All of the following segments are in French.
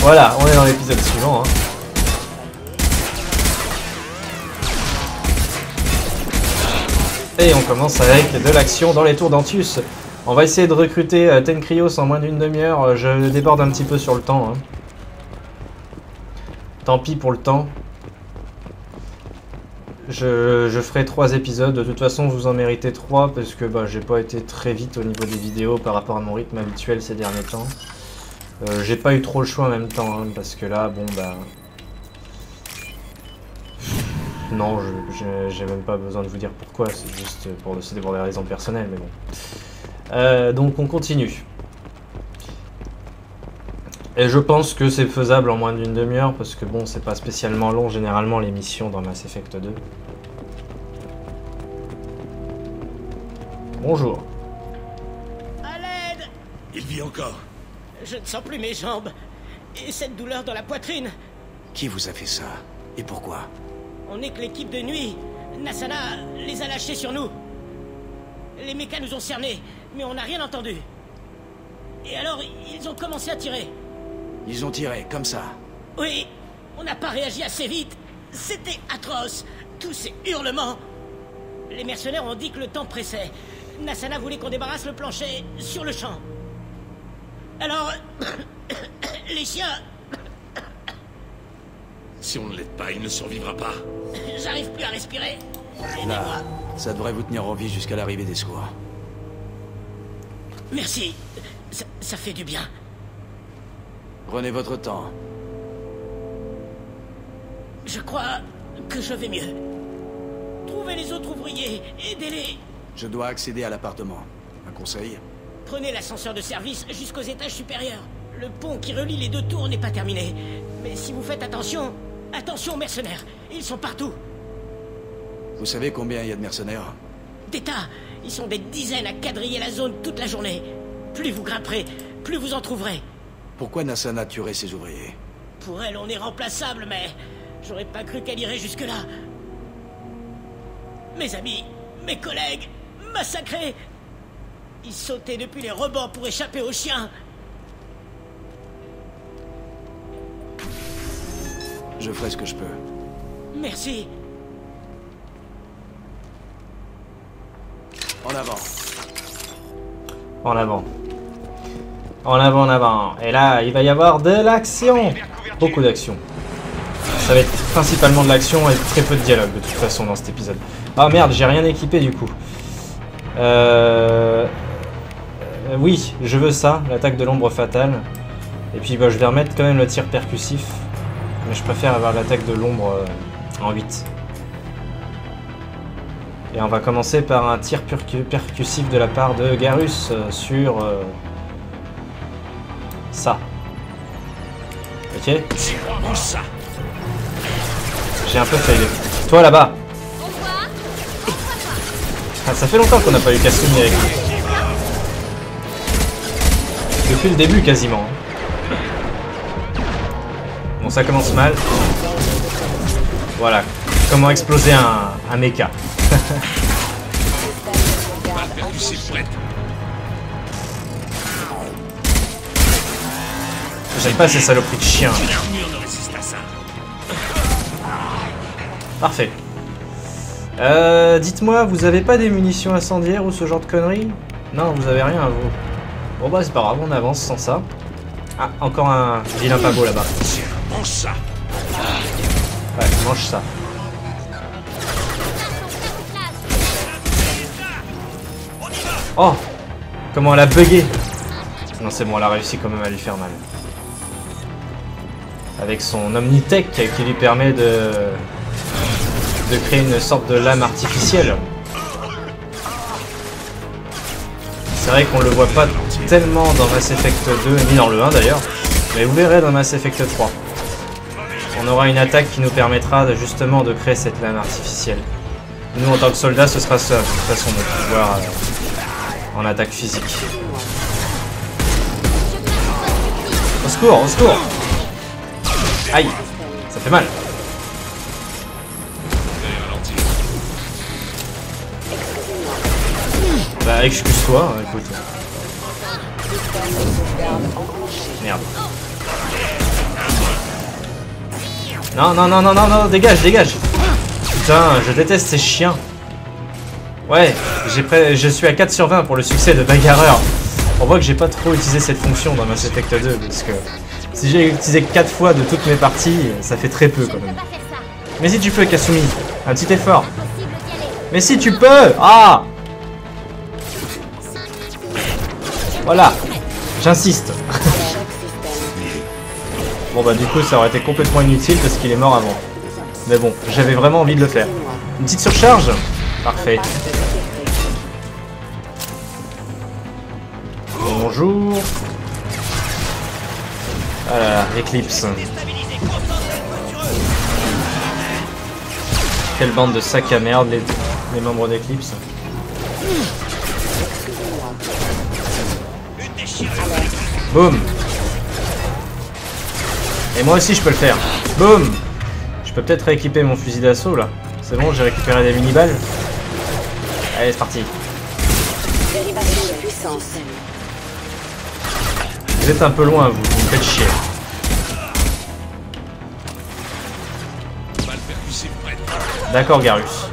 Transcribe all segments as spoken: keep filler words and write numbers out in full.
Voilà, on est dans l'épisode suivant. Hein. Et on commence avec de l'action dans les tours d'Antius. On va essayer de recruter Thane Krios en moins d'une demi-heure. Je déborde un petit peu sur le temps. Hein. Tant pis pour le temps. Je, je ferai trois épisodes. De toute façon, vous en méritez trois parce que bah, j'ai pas été très vite au niveau des vidéos par rapport à mon rythme habituel ces derniers temps. Euh, j'ai pas eu trop le choix en même temps hein, parce que là, bon bah. Non, j'ai même pas besoin de vous dire pourquoi, c'est juste pour, pour des raisons personnelles, mais bon. Euh, donc on continue. Et je pense que c'est faisable en moins d'une demi-heure, parce que bon, c'est pas spécialement long, généralement, les missions dans Mass Effect deux. Bonjour. À l'aide! Il vit encore. Je ne sens plus mes jambes, et cette douleur dans la poitrine. Qui vous a fait ça, et pourquoi? On est que l'équipe de nuit. Nassana les a lâchés sur nous. Les mécas nous ont cernés, mais on n'a rien entendu. Et alors, ils ont commencé à tirer. Ils ont tiré, comme ça. Oui, on n'a pas réagi assez vite. C'était atroce, tous ces hurlements. Les mercenaires ont dit que le temps pressait. Nassana voulait qu'on débarrasse le plancher sur le champ. Alors, les chiens... Si on ne l'aide pas, il ne survivra pas. J'arrive plus à respirer. Là, ça devrait vous tenir en vie jusqu'à l'arrivée des secours. Merci. Ça, ça fait du bien. Prenez votre temps. Je crois que je vais mieux. Trouvez les autres ouvriers. Aidez-les. Je dois accéder à l'appartement. Un conseil? Prenez l'ascenseur de service jusqu'aux étages supérieurs. Le pont qui relie les deux tours n'est pas terminé. Mais si vous faites attention... Attention aux mercenaires, ils sont partout. Vous savez combien il y a de mercenaires? Des tas. Ils sont des dizaines à quadriller la zone toute la journée. Plus vous grimperez, plus vous en trouverez. Pourquoi Nassana tuerait ses ouvriers? Pour elle, on est remplaçable, mais... J'aurais pas cru qu'elle irait jusque-là. Mes amis, mes collègues, massacrés. Ils sautaient depuis les rebords pour échapper aux chiens. Je ferai ce que je peux. Merci. En avant. En avant. En avant, en avant. Et là, il va y avoir de l'action. Beaucoup d'action. Ça va être principalement de l'action et très peu de dialogue, de toute façon, dans cet épisode. Ah merde, j'ai rien équipé, du coup. Euh... Euh, oui, je veux ça, l'attaque de l'ombre fatale. Et puis, bah, je vais remettre quand même le tir percussif. Mais je préfère avoir l'attaque de l'ombre euh, en huit. Et on va commencer par un tir percussif de la part de Garrus euh, sur... Euh, ça. Ok. J'ai un peu failé. Toi là-bas. Ah, ça fait longtemps qu'on n'a pas eu Kasumi avec nous. Depuis le début quasiment. Bon, ça commence mal. Voilà. Comment exploser un, un mecha. J'aime pas ces saloperies de chien. Parfait. Euh, Dites-moi, vous avez pas des munitions incendiaires ou ce genre de conneries? Non, vous avez rien à vous. Bon bah c'est pas grave, on avance sans ça. Ah, encore un vilain pas beau là-bas. Mange ça. Ouais, mange ça. Oh! Comment elle a bugué! Non, c'est bon, elle a réussi quand même à lui faire mal. Avec son Omnitech qui lui permet de... de créer une sorte de lame artificielle. C'est vrai qu'on le voit pas tellement dans Mass Effect deux, ni dans le un d'ailleurs. Mais vous verrez dans Mass Effect trois. On aura une attaque qui nous permettra de, justement de créer cette lame artificielle. Nous en tant que soldats, ce sera ça, de toute façon, notre pouvoir euh, en attaque physique. Au secours, au secours! Aïe! Ça fait mal! Bah excuse-toi, écoute. Merde. Non, non, non, non, non, non, dégage, dégage. Putain, je déteste ces chiens. Ouais, j'ai pré... je suis à quatre sur vingt pour le succès de bagarreur. On voit que j'ai pas trop utilisé cette fonction dans Mass Effect deux, parce que si j'ai utilisé quatre fois de toutes mes parties, ça fait très peu quand même. Mais si tu peux, Kasumi, un petit effort. Mais si tu peux. Ah, voilà, j'insiste. Bon bah du coup ça aurait été complètement inutile parce qu'il est mort avant. Mais bon, j'avais vraiment envie de le faire. Une petite surcharge. Parfait. Bonjour. Ah là là, Eclipse. Quelle bande de sacs à merde les, les membres d'Eclipse. Boum. Et moi aussi je peux le faire. Boum. Je peux peut-être rééquiper mon fusil d'assaut là. C'est bon, j'ai récupéré des mini-balles. Allez, c'est parti. Vous êtes un peu loin, vous, vous me faites chier. D'accord, Garrus.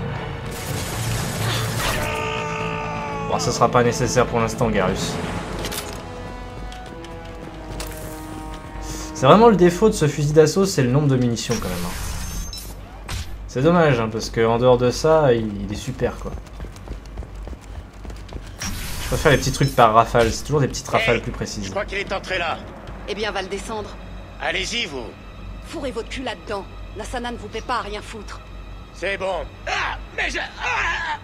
Bon, ça sera pas nécessaire pour l'instant, Garrus. C'est vraiment le défaut de ce fusil d'assaut, c'est le nombre de munitions quand même. C'est dommage, hein, parce qu'en dehors de ça, il, il est super, quoi. Je préfère les petits trucs par rafale, c'est toujours des petites rafales hey, plus précises. Je crois qu'il est entré là. Eh bien, va le descendre. Allez-y, vous. Fourrez votre cul là-dedans. Nassana ne vous paie pas à rien foutre. C'est bon. Ah, mais je... Ah,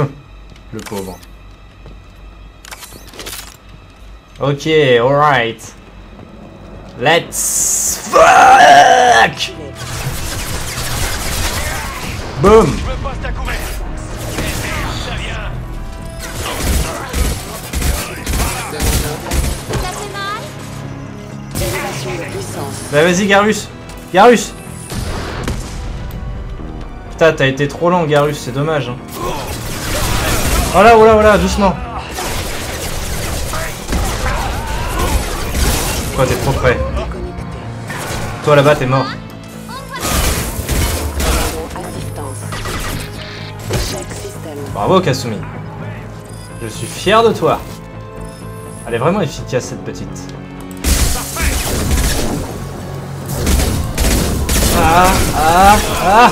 ah. Le pauvre. Ok, alright. Let's fuck! Boom! Bah vas-y, Garrus! Garrus! Putain, t'as été trop lent, Garrus, c'est dommage. Hein. Oh là, oh là, oh là, doucement! Toi, t'es trop près. Toi là-bas, t'es mort. Bravo, Kasumi. Je suis fier de toi. Elle est vraiment efficace, cette petite. Ah, ah, ah.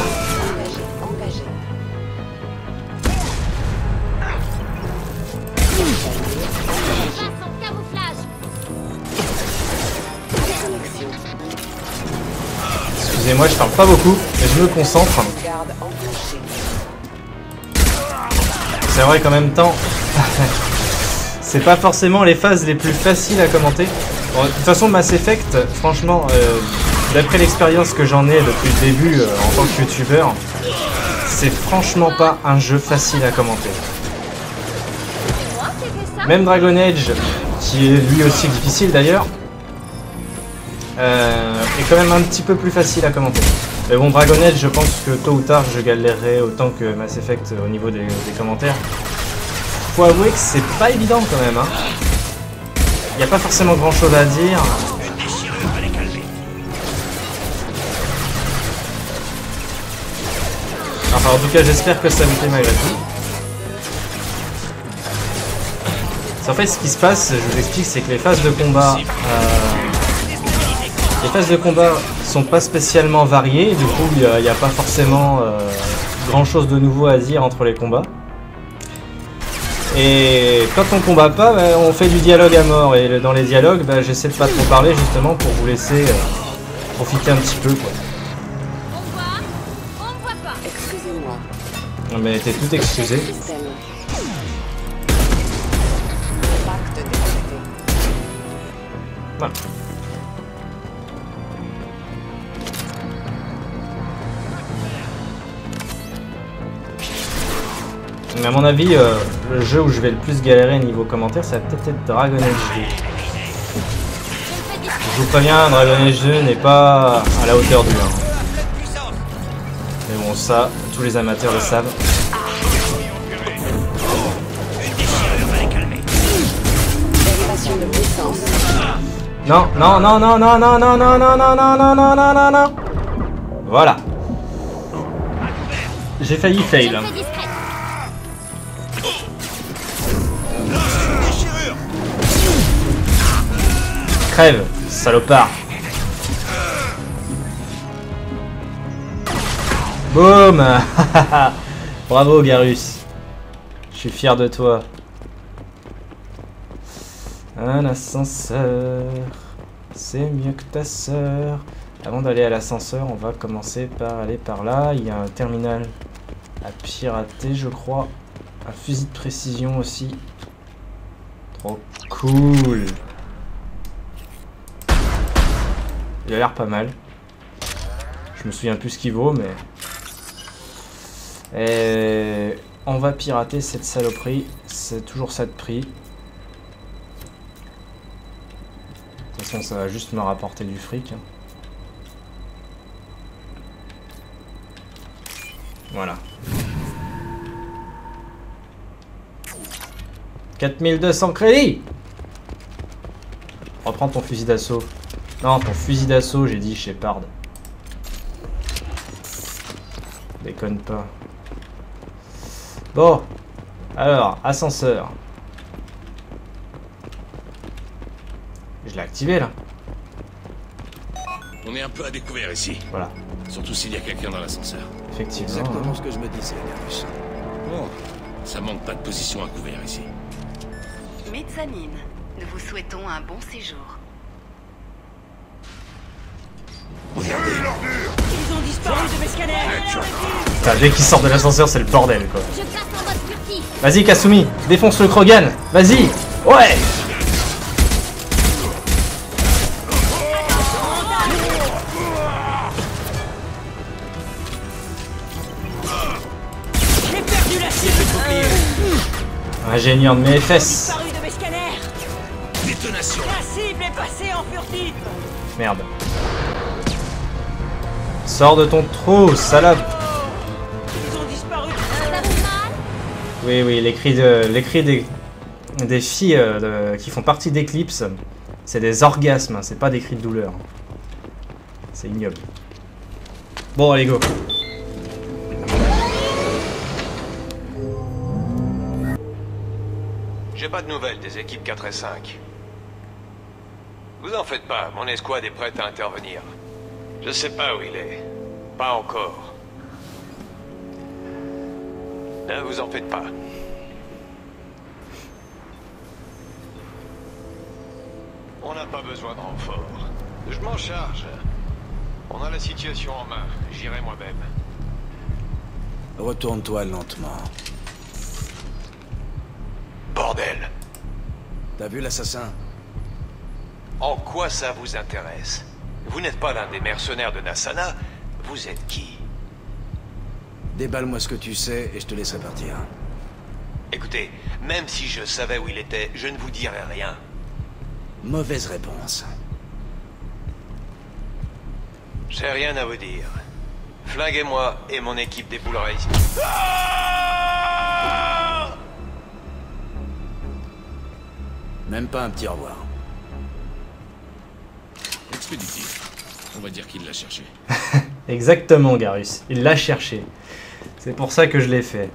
Et moi je parle pas beaucoup, mais je me concentre. C'est vrai qu'en même temps, c'est pas forcément les phases les plus faciles à commenter. Bon, de toute façon, Mass Effect, franchement, euh, d'après l'expérience que j'en ai depuis le début euh, en tant que youtubeur, c'est franchement pas un jeu facile à commenter. Même Dragon Age, qui est lui aussi difficile d'ailleurs, euh, est quand même un petit peu plus facile à commenter. Mais bon, Dragon Age, je pense que tôt ou tard je galérerai autant que Mass Effect au niveau des, des commentaires. Faut avouer que c'est pas évident quand même. Hein. Y a pas forcément grand chose à dire. Enfin, en tout cas, j'espère que ça vous plaît malgré tout. En fait, ce qui se passe, je vous explique, c'est que les phases de combat. Euh, Les phases de combat sont pas spécialement variées, du coup il n'y a, a pas forcément euh, grand chose de nouveau à dire entre les combats. Et quand on combat pas, bah, on fait du dialogue à mort, et le, dans les dialogues, bah, j'essaie de pas trop parler justement pour vous laisser euh, profiter un petit peu, quoi. Non mais t'es tout excusé. Voilà. Mais à mon avis, euh, le jeu où je vais le plus galérer niveau commentaire, ça va peut-être être Dragon Age deux. Je vous préviens, Dragon Age deux n'est pas à la hauteur du un. Mais bon, ça, tous les amateurs le savent. Non, non, non, non, non, non, non, non, non, non, non, non, non, non, non, non. Voilà. J'ai failli fail. Crève, salopard. Boum. Bravo Garrus. Je suis fier de toi. Un ascenseur, c'est mieux que ta sœur. Avant d'aller à l'ascenseur, on va commencer par aller par là. Il y a un terminal à pirater, je crois. Un fusil de précision aussi. Trop cool. Il a l'air pas mal. Je me souviens plus ce qu'il vaut, mais... Et on va pirater cette saloperie. C'est toujours ça de prix. De toute façon, ça va juste me rapporter du fric. Voilà. quatre mille deux cents crédits. Reprends ton fusil d'assaut. Non, ton fusil d'assaut, j'ai dit Shepard. Déconne pas. Bon. Alors, ascenseur. Je l'ai activé là. On est un peu à découvert ici. Voilà. Surtout s'il y a quelqu'un dans l'ascenseur. Effectivement. Exactement hein. Ce que je me disais, Garrus. Bon, ça manque pas de position à couvert ici. Mezzanine, nous vous souhaitons un bon séjour. Regardez. Ils ont disparu de mes scanners. Putain, dès qu'il sort de l'ascenseur, c'est le bordel quoi. Vas-y Kasumi, défonce le Krogan. Vas-y. Ouais. Ingénieur de mes fesses. Merde. Sors de ton trou, salope. Oui, oui, les cris, de, les cris des, des filles de, qui font partie d'Eclipse, c'est des orgasmes, c'est pas des cris de douleur. C'est ignoble. Bon, allez, go. J'ai pas de nouvelles des équipes quatre et cinq. Vous en faites pas, mon escouade est prête à intervenir. Je sais pas où il est. Pas encore. Ne vous en faites pas. On n'a pas besoin de renfort. Je m'en charge. On a la situation en main. J'irai moi-même. Retourne-toi lentement. Bordel! T'as vu l'assassin? En quoi ça vous intéresse? Vous n'êtes pas l'un des mercenaires de Nassana, vous êtes qui? Déballe-moi ce que tu sais et je te laisserai partir. Écoutez, même si je savais où il était, je ne vous dirais rien. Mauvaise réponse. J'ai rien à vous dire. Flinguez-moi et mon équipe déboulera ici. Ah! Même pas un petit au revoir. Expéditif. On va dire qu'il l'a cherché. Exactement, Garrus. Il l'a cherché. C'est pour ça que je l'ai fait.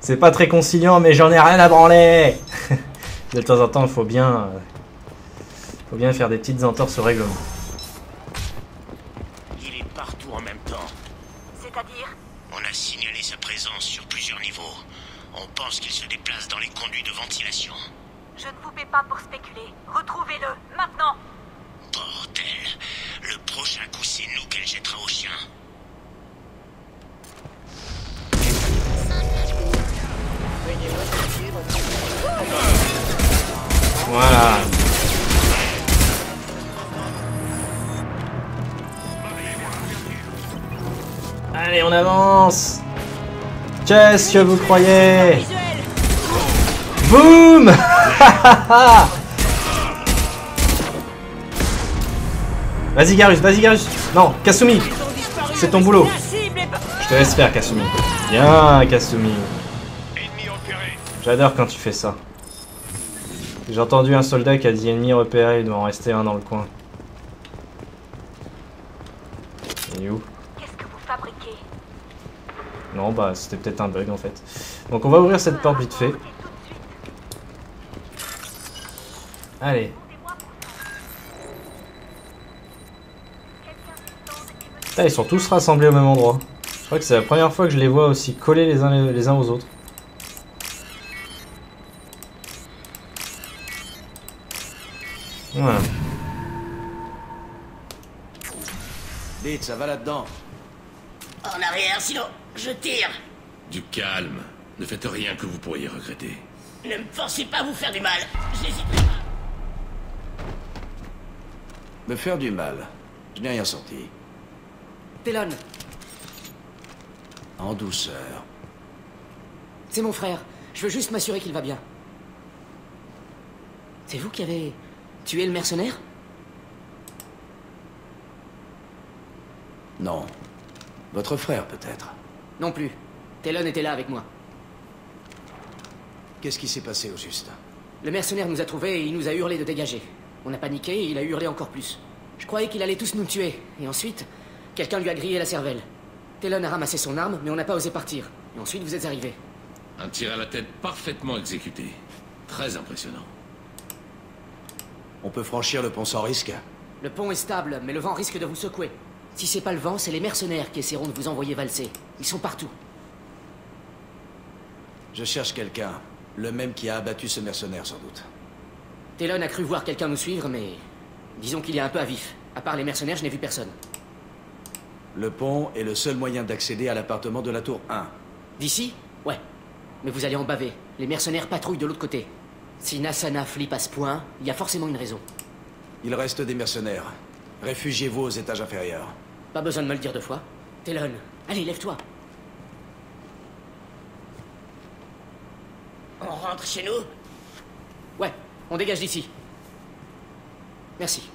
C'est pas très conciliant, mais j'en ai rien à branler. De temps en temps, il faut bien... Euh, faut bien faire des petites entorses au règlement. Il est partout en même temps. C'est-à-dire? On a signalé sa présence sur plusieurs niveaux. On pense qu'il se déplace dans les conduits de ventilation. Je ne vous paie pas pour spéculer. Retrouvez-le, maintenant. Bordel. Le prochain coup, c'est nous qu'elle jettera au chien. Voilà. Allez, on avance. Qu'est-ce que vous croyez? Boum. Vas-y Garrus, vas-y Garrus. Non, Kasumi, c'est ton boulot. Je te laisse faire Kasumi. Bien Kasumi. J'adore quand tu fais ça. J'ai entendu un soldat qui a dit ennemis repérés, il doit en rester un dans le coin. Il est où? Qu'est-ce que vous fabriquez? Non, bah c'était peut-être un bug en fait. Donc on va ouvrir cette porte vite fait. Allez. Ah, ils sont tous rassemblés au même endroit. Je crois que c'est la première fois que je les vois aussi collés les uns, les, les uns aux autres. Voilà. Vite, ça va là-dedans. En arrière, sinon je tire. Du calme. Ne faites rien que vous pourriez regretter. Ne me forcez pas à vous faire du mal. J'hésite pas. Me faire du mal. Je n'ai rien sorti. Télone. En douceur. C'est mon frère. Je veux juste m'assurer qu'il va bien. C'est vous qui avez... tué le mercenaire? Non. Votre frère, peut-être. Non plus. Télone était là avec moi. Qu'est-ce qui s'est passé au juste? Le mercenaire nous a trouvés et il nous a hurlé de dégager. On a paniqué et il a hurlé encore plus. Je croyais qu'il allait tous nous tuer. Et ensuite, quelqu'un lui a grillé la cervelle. Télone a ramassé son arme, mais on n'a pas osé partir. Et ensuite, vous êtes arrivés. Un tir à la tête parfaitement exécuté. Très impressionnant. On peut franchir le pont sans risque. Le pont est stable, mais le vent risque de vous secouer. Si c'est pas le vent, c'est les mercenaires qui essaieront de vous envoyer valser. Ils sont partout. Je cherche quelqu'un. Le même qui a abattu ce mercenaire, sans doute. Télone a cru voir quelqu'un nous suivre, mais... disons qu'il est un peu à vif. À part les mercenaires, je n'ai vu personne. Le pont est le seul moyen d'accéder à l'appartement de la tour un. D'ici? Ouais. Mais vous allez en baver. Les mercenaires patrouillent de l'autre côté. Si Nassana flippe à ce point, il y a forcément une raison. Il reste des mercenaires. Réfugiez-vous aux étages inférieurs. Pas besoin de me le dire deux fois. Télone, allez, lève-toi. On rentre chez nous? Ouais, on dégage d'ici. Merci.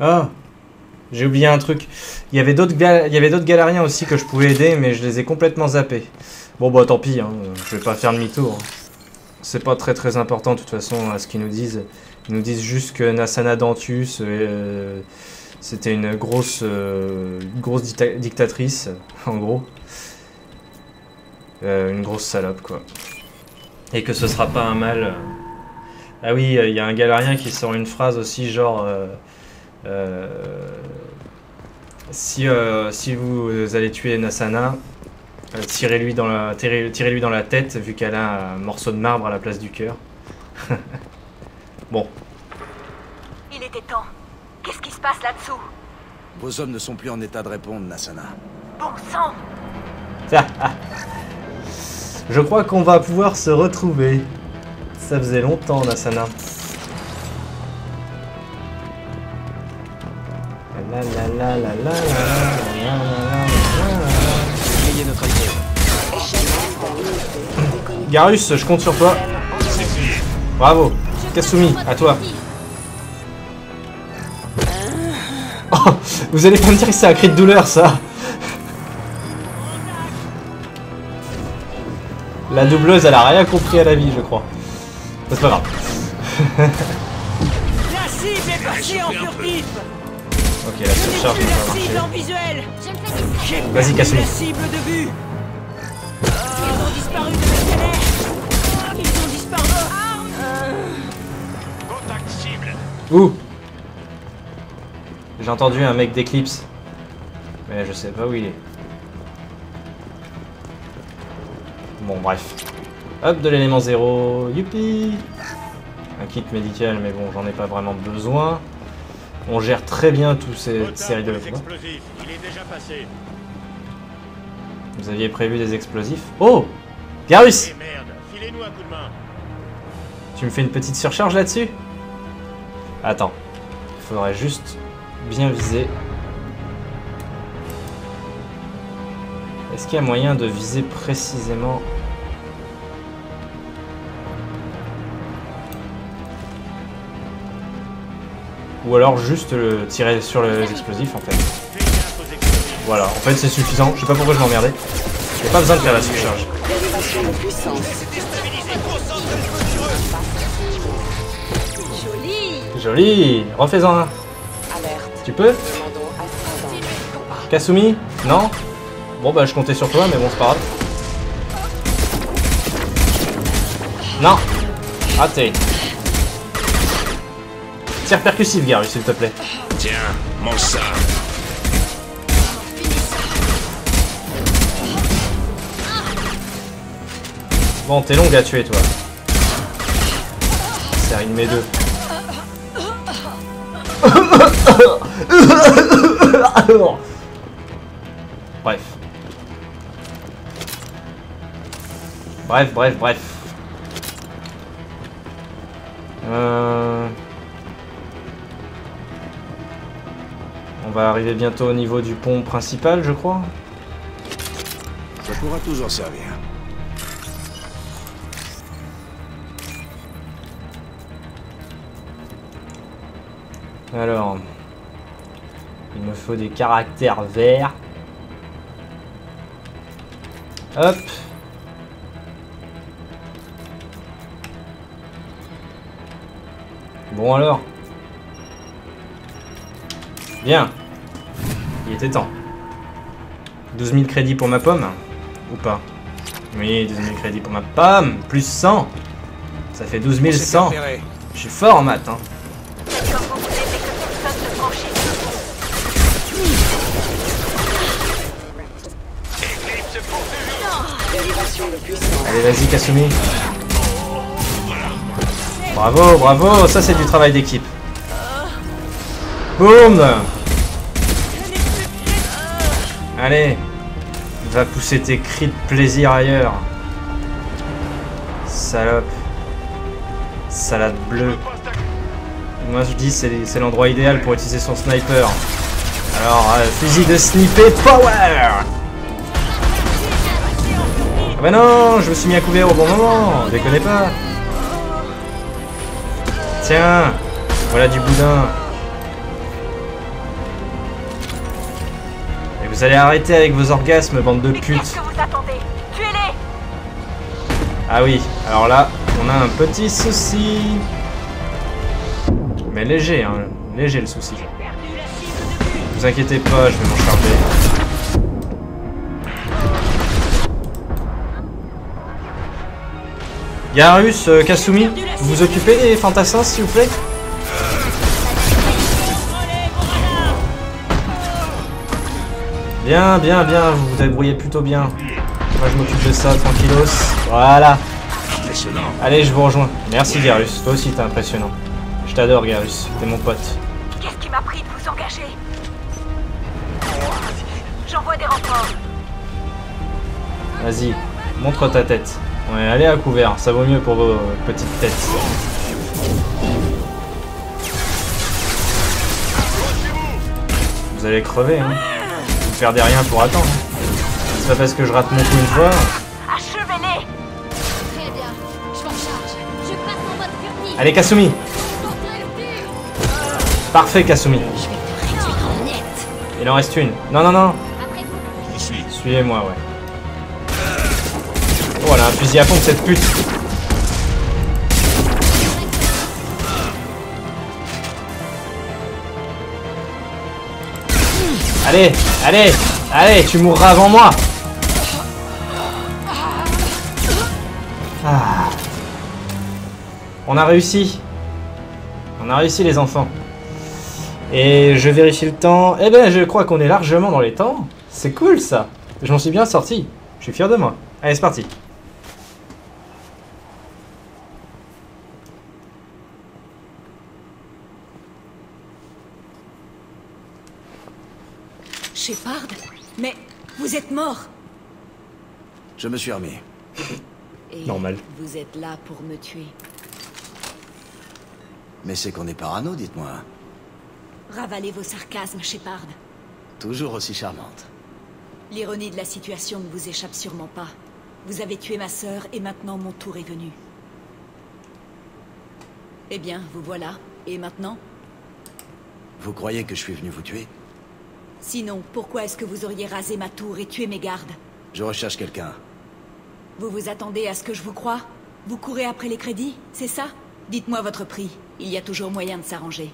Ah, j'ai oublié un truc. Il y avait d'autres gal... il y avait d'autres galariens aussi que je pouvais aider, mais je les ai complètement zappés. Bon bah tant pis, hein. Je vais pas faire demi-tour. C'est pas très très important de toute façon à ce qu'ils nous disent. Ils nous disent juste que Nassana Dantius euh, c'était une grosse euh, grosse dictatrice en gros, euh, une grosse salope quoi, et que ce sera pas un mal. Ah oui, il euh, y a un galarien qui sort une phrase aussi genre euh, euh, si euh, si vous allez tuer Nassana, tirez-lui dans la, tirez, tirez-lui dans la tête, vu qu'elle a un morceau de marbre à la place du cœur. Bon. Il était temps. Qu'est-ce qui se passe là-dessous? Vos hommes ne sont plus en état de répondre, Nassana. Bon sang. Je crois qu'on va pouvoir se retrouver. Ça faisait longtemps, Nassana. La la la la la la la. Garrus, je compte sur toi. Bravo. Kasumi, à toi. Oh, vous allez pas me dire que c'est un cri de douleur, ça. La doubleuse, elle a rien compris à la vie, je crois. C'est pas grave. La cible est partie en furtif. Ok, la surcharge n'a pas marché. Vas-y, Kasumi. Ouh! J'ai entendu un mec d'Eclipse. Mais je sais pas où il est. Bon, bref. Hop, de l'élément zéro. Youpi! Un kit médical, mais bon, j'en ai pas vraiment besoin. On gère très bien toute cette série de combats. Vous aviez prévu des explosifs? Oh! Garrus! Tu me fais une petite surcharge là-dessus? Attends, il faudrait juste bien viser. Est-ce qu'il y a moyen de viser précisément? Ou alors juste le tirer sur les explosifs en fait. Voilà, en fait c'est suffisant. Je sais pas pourquoi je m'emmerdais. J'ai pas besoin de faire la surcharge. Joli. Refais-en un. Alerte. Tu peux? Kasumi? Non? Bon bah je comptais sur toi, mais bon c'est pas grave. Non. Raté. Tire percussif, Garrus, s'il te plaît. Tiens, mange ça. Bon, t'es longue à tuer, toi. C'est une de mes deux. Bref. Bref, bref, bref. Euh... On va arriver bientôt au niveau du pont principal, je crois. Ça pourra toujours servir. Alors, il me faut des caractères verts. Hop. Bon alors. Bien. Il était temps. douze mille crédits pour ma pomme. Ou pas? Oui, douze mille crédits pour ma pomme. Plus cent. Ça fait douze mille cent. Je suis fort en maths, hein. Allez, vas-y, Kasumi. Bravo, bravo. Ça, c'est du travail d'équipe. Boum. Allez. Va pousser tes cris de plaisir ailleurs. Salope. Salade bleue. Moi, je dis, c'est l'endroit idéal pour utiliser son sniper. Alors, euh, fusil de sniper power. Ah bah non, je me suis mis à couvert au bon moment, déconnez pas. Tiens, voilà du boudin. Et vous allez arrêter avec vos orgasmes, bande de putes. Ah oui, alors là, on a un petit souci. Mais léger, hein, léger le souci. Ne vous inquiétez pas, je vais m'en charger. Garrus, euh, Kasumi, vous vous occupez des fantassins, s'il vous plaît? Bien, bien, bien, vous vous débrouillez plutôt bien. Moi, je m'occupe de ça, tranquillos. Voilà. Allez, je vous rejoins. Merci, Garrus. Toi aussi, t'es impressionnant. Je t'adore, Garrus. T'es mon pote. Qu'est-ce qui m'a pris de vous engager? J'envoie des renforts. Vas-y, montre ta tête. Ouais, allez à couvert, ça vaut mieux pour vos petites têtes. Vous allez crever, hein. Vous perdez rien pour attendre. C'est pas parce que je rate mon coup une fois. Achevez-les. Très bien, je m'en charge. Je passe en mode furtif. Allez, Kasumi. Parfait, Kasumi. Il en reste une. Non, non, non. Suivez-moi, ouais. Oh, elle a un fusil à pompe, cette pute. Allez, allez, allez, tu mourras avant moi. Ah. On a réussi. On a réussi, les enfants. Et je vérifie le temps. Eh ben, je crois qu'on est largement dans les temps. C'est cool, ça. J'en suis bien sorti. Je suis fier de moi. Allez, c'est parti. Shepard, mais vous êtes mort. Je me suis remis. Et normal. Vous êtes là pour me tuer. Mais c'est qu'on est parano, dites-moi. Ravalez vos sarcasmes, Shepard. Toujours aussi charmante. L'ironie de la situation ne vous échappe sûrement pas. Vous avez tué ma sœur et maintenant mon tour est venu. Eh bien, vous voilà. Et maintenant? Vous croyez que je suis venu vous tuer? Sinon, pourquoi est-ce que vous auriez rasé ma tour et tué mes gardes? Je recherche quelqu'un. Vous vous attendez à ce que je vous croie? Vous courez après les crédits, c'est ça? Dites-moi votre prix. Il y a toujours moyen de s'arranger.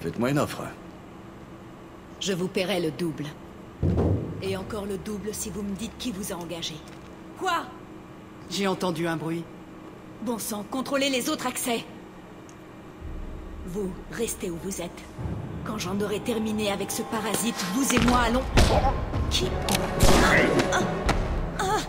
Faites-moi une offre. Je vous paierai le double. Et encore le double si vous me dites qui vous a engagé. Quoi? J'ai entendu un bruit. Bon sang, contrôlez les autres accès. Vous, restez où vous êtes. Quand j'en aurai terminé avec ce parasite, vous et moi allons... Qui? Ah, ah, ah.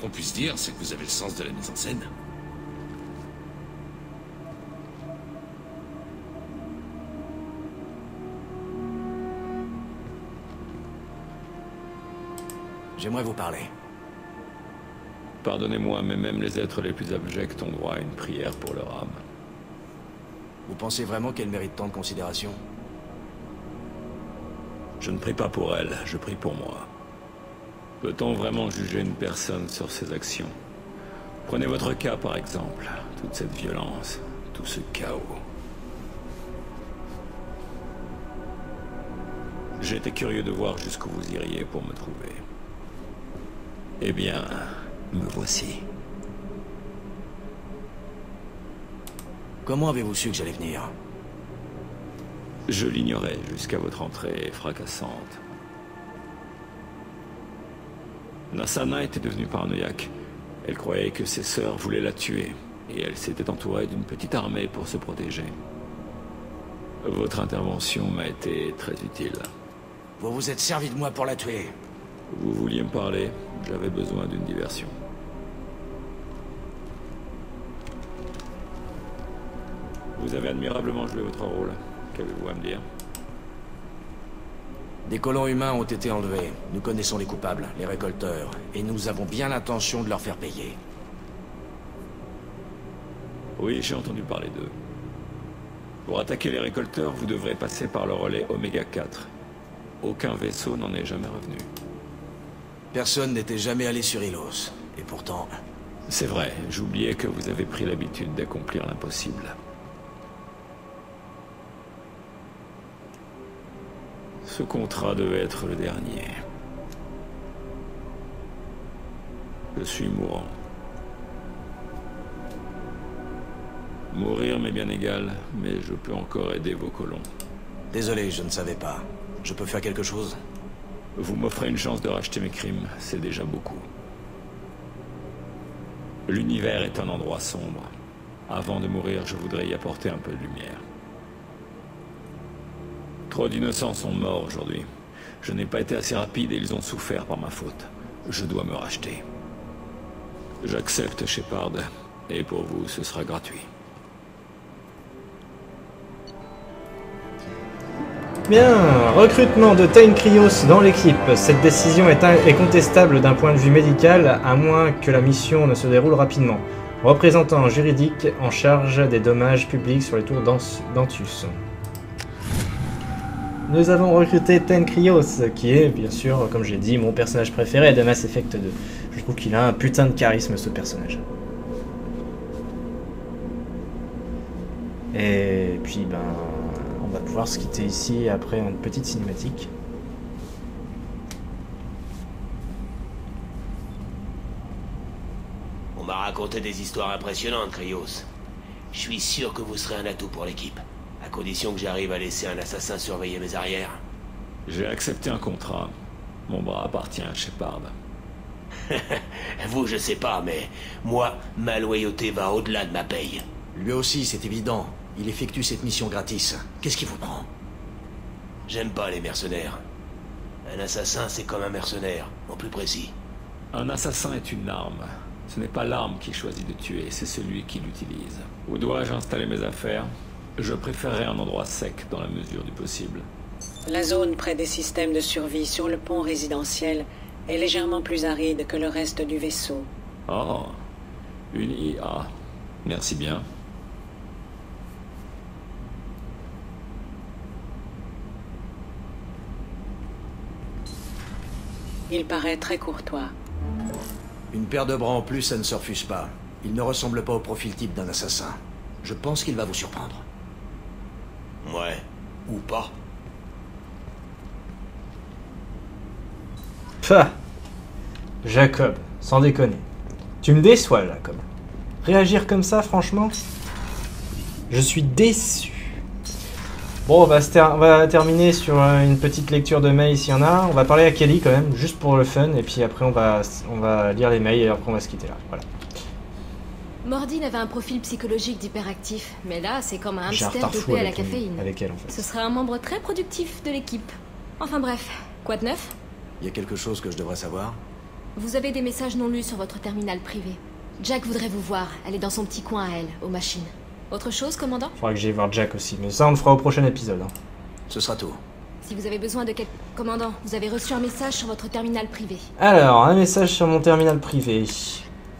Qu'on puisse dire, c'est que vous avez le sens de la mise en scène. J'aimerais vous parler. Pardonnez-moi, mais même les êtres les plus abjects ont droit à une prière pour leur âme. Vous pensez vraiment qu'elle mérite tant de considération? Je ne prie pas pour elle, je prie pour moi. Peut-on vraiment juger une personne sur ses actions? Prenez votre cas par exemple, toute cette violence, tout ce chaos. J'étais curieux de voir jusqu'où vous iriez pour me trouver. Eh bien, me voici. Comment avez-vous su que j'allais venir? Je l'ignorais jusqu'à votre entrée fracassante. Nassana était devenue paranoïaque. Elle croyait que ses sœurs voulaient la tuer, et elle s'était entourée d'une petite armée pour se protéger. Votre intervention m'a été très utile. Vous vous êtes servi de moi pour la tuer. Vous vouliez me parler, j'avais besoin d'une diversion. Vous avez admirablement joué votre rôle. Qu'avez-vous à me dire ? Des colons humains ont été enlevés. Nous connaissons les coupables, les récolteurs, et nous avons bien l'intention de leur faire payer. Oui, j'ai entendu parler d'eux. Pour attaquer les récolteurs, vous devrez passer par le relais Oméga quatre. Aucun vaisseau n'en est jamais revenu. Personne n'était jamais allé sur Ilos, et pourtant... C'est vrai, j'oubliais que vous avez pris l'habitude d'accomplir l'impossible. Ce contrat devait être le dernier. Je suis mourant. Mourir m'est bien égal, mais je peux encore aider vos colons. Désolé, je ne savais pas. Je peux faire quelque chose? Vous m'offrez une chance de racheter mes crimes, c'est déjà beaucoup. L'univers est un endroit sombre. Avant de mourir, je voudrais y apporter un peu de lumière. Trop d'innocents sont morts aujourd'hui. Je n'ai pas été assez rapide et ils ont souffert par ma faute. Je dois me racheter. J'accepte, Shepard, et pour vous, ce sera gratuit. Bien, recrutement de Thane Krios dans l'équipe. Cette décision est, est contestable d'un point de vue médical, à moins que la mission ne se déroule rapidement. Représentant juridique en charge des dommages publics sur les tours Dantius. Nous avons recruté Thane Krios, qui est, bien sûr, comme j'ai dit, mon personnage préféré de Mass Effect deux. Je trouve qu'il a un putain de charisme, ce personnage. Et puis, ben, on va pouvoir se quitter ici après une petite cinématique. On m'a raconté des histoires impressionnantes, Krios. Je suis sûr que vous serez un atout pour l'équipe. À condition que j'arrive à laisser un assassin surveiller mes arrières. J'ai accepté un contrat. Mon bras appartient à Shepard. Vous, je sais pas, mais moi, ma loyauté va au-delà de ma paye. Lui aussi, c'est évident. Il effectue cette mission gratis. Qu'est-ce qui vous prend? J'aime pas les mercenaires. Un assassin, c'est comme un mercenaire, en plus précis. Un assassin est une arme. Ce n'est pas l'arme qui choisit de tuer, c'est celui qui l'utilise. Où dois-je installer mes affaires? Je préférerais un endroit sec dans la mesure du possible. La zone près des systèmes de survie sur le pont résidentiel est légèrement plus aride que le reste du vaisseau. Oh, une I A. Merci bien. Il paraît très courtois. Une paire de bras en plus, ça ne s'orfuse pas. Il ne ressemble pas au profil type d'un assassin. Je pense qu'il va vous surprendre. Ouais, ou pas. Pah. Jacob, sans déconner. Tu me déçois, Jacob. Réagir comme ça, franchement, je suis déçu. Bon, on va, se ter on va terminer sur euh, une petite lecture de mails s'il y en a. On va parler à Kelly quand même, juste pour le fun. Et puis après, on va, on va lire les mails et après, on va se quitter là. Voilà. Mordine avait un profil psychologique d'hyperactif, mais là, c'est comme un hamster dopé à la caféine. Avec elle, en fait. Ce serait un membre très productif de l'équipe. Enfin bref, quoi de neuf? Il y a quelque chose que je devrais savoir? Vous avez des messages non lus sur votre terminal privé. Jack voudrait vous voir. Elle est dans son petit coin à elle, aux machines. Autre chose, commandant? Il faudra que j'aille voir Jack aussi, mais ça on le fera au prochain épisode. Hein. Ce sera tout. Si vous avez besoin de quel... Commandant, vous avez reçu un message sur votre terminal privé. Alors, un message sur mon terminal privé.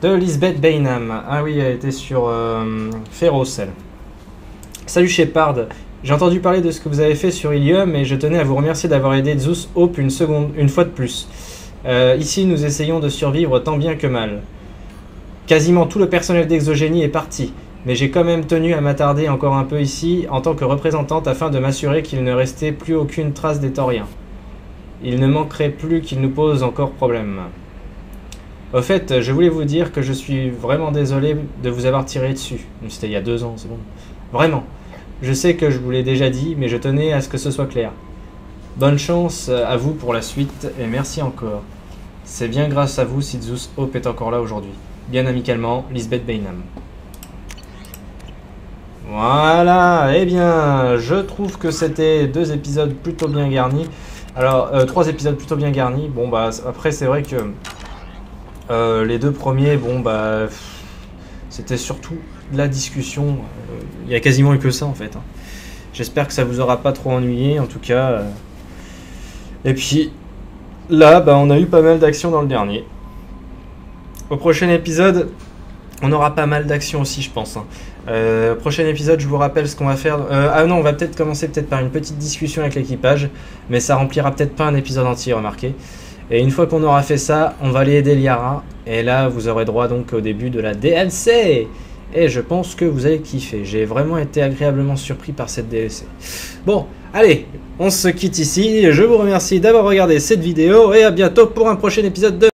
De Lisbeth Baynham. Ah oui, elle était sur euh, Féroce, elle. Salut Shepard. J'ai entendu parler de ce que vous avez fait sur Ilium et je tenais à vous remercier d'avoir aidé Zhu's Hope une seconde, une fois de plus. Euh, ici, nous essayons de survivre tant bien que mal. Quasiment tout le personnel d'Exogénie est parti. Mais j'ai quand même tenu à m'attarder encore un peu ici en tant que représentante afin de m'assurer qu'il ne restait plus aucune trace des Tauriens. Il ne manquerait plus qu'ils nous posent encore problème. Au fait, je voulais vous dire que je suis vraiment désolé de vous avoir tiré dessus. C'était il y a deux ans, c'est bon. Vraiment. Je sais que je vous l'ai déjà dit, mais je tenais à ce que ce soit clair. Bonne chance à vous pour la suite et merci encore. C'est bien grâce à vous si Zhu's Hope est encore là aujourd'hui. Bien amicalement, Lisbeth Baynham. Voilà, eh bien, je trouve que c'était deux épisodes plutôt bien garnis. Alors, euh, trois épisodes plutôt bien garnis. Bon, bah, après, c'est vrai que euh, les deux premiers, bon, bah, c'était surtout de la discussion. Il y a quasiment eu que ça, en fait. Hein. J'espère que ça vous aura pas trop ennuyé, en tout cas. Euh... Et puis, là, bah, on a eu pas mal d'actions dans le dernier. Au prochain épisode... On aura pas mal d'actions aussi, je pense. Euh, prochain épisode, je vous rappelle ce qu'on va faire. Euh, ah non, on va peut-être commencer peut-être par une petite discussion avec l'équipage, mais ça remplira peut-être pas un épisode entier, remarquez. Et une fois qu'on aura fait ça, on va aller aider Liara. Et là, vous aurez droit donc au début de la D L C. Et je pense que vous allez kiffer. J'ai vraiment été agréablement surpris par cette D L C. Bon, allez, on se quitte ici. Je vous remercie d'avoir regardé cette vidéo et à bientôt pour un prochain épisode de...